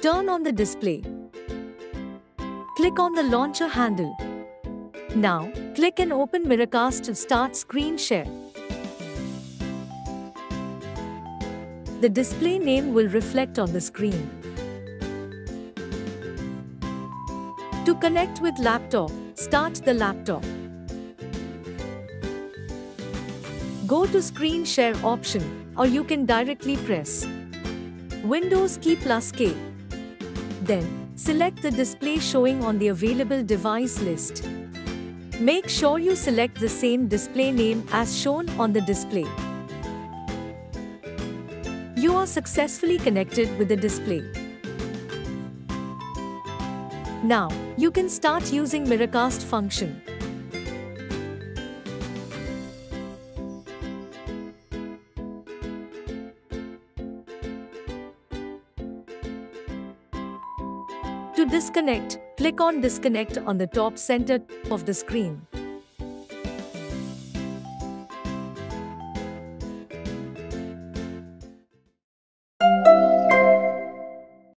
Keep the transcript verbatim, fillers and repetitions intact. Turn on the display. Click on the launcher handle. Now, click and open Miracast to start screen share. The display name will reflect on the screen. To connect with laptop, start the laptop. Go to screen share option, or you can directly press Windows key plus K. Then, select the display showing on the available device list. Make sure you select the same display name as shown on the display. You are successfully connected with the display. Now, you can start using Miracast function. To disconnect, click on Disconnect on the top center of the screen.